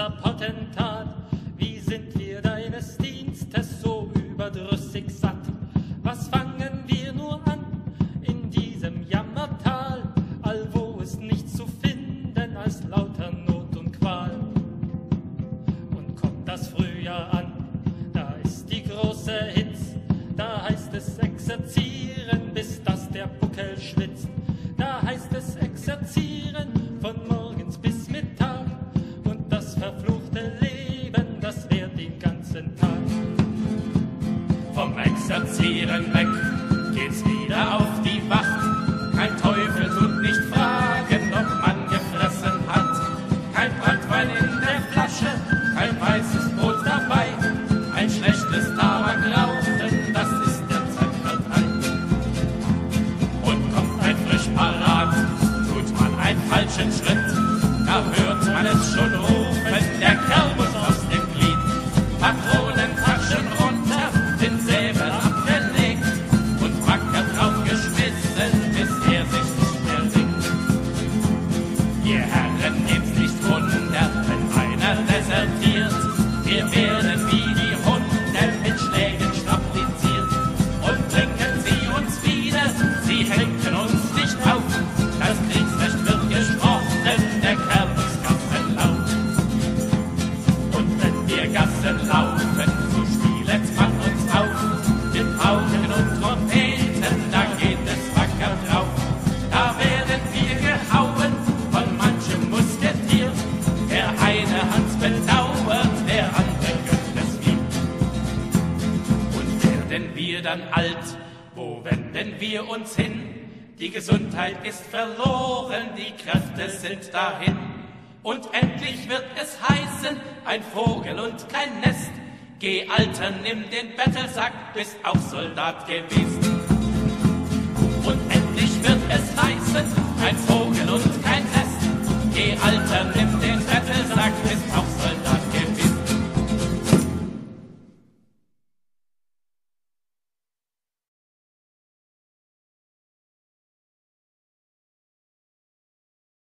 unser Potentat. Wie sind wir deines Dienstes so überdrüssig satt? Was fangen wir nur an in diesem Jammertal, allwo es nichts zu finden als lauter Not und Qual? Und kommt das Frühjahr an, da ist die große Hitz, da heißt es exerzieren, bis dass der Buckel schwitzt. Da heißt es exerzieren, von morgens bis Mittag, und das verfluchte Leben, das währt den ganzen Tag. Vom Exerzieren weg geht's wieder auf die Wacht, kein Teufel tut nicht fragen, ob man gefressen hat. Kein Brandwein in der Flasche, kein weißes Brot dabei, ein schlechtes Tabakrauchen, das ist der Zeit vorbei. Und kommt ein Frischpalat, tut man einen falschen Schritt, da hört man es schon rufen, der Kerl muss aus dem Glied. Patronentaschen runter, den Säbel abgelegt und wacker drauf geschmissen, bis er sich nicht mehr singt. Ihr Herren, nehmt's nicht wunder, wenn einer desertiert, wir werden wie die Hunde mit Schlägen strapaziert. Und bringen sie uns wieder, sie hängen uns nicht auf, das Kriegsrecht wird gesprochen, der Kerl muss Gassen laufen. Und wenn wir Gassen laufen, so spielen's man uns auf, mit Pauken und Trompeten, da geht es wacker drauf. Da werden wir gehauen von manchem Musketier, der eine hat's bedauert, der andere gönnt es ihm. Und werden wir dann alt, wo wenden wir uns hin? Die Gesundheit ist verloren, die Kräfte sind dahin. Und endlich wird es heißen, ein Vogel und kein Nest. Geh, Alter, nimm den Bettelsack, bist auch Soldat gewesen.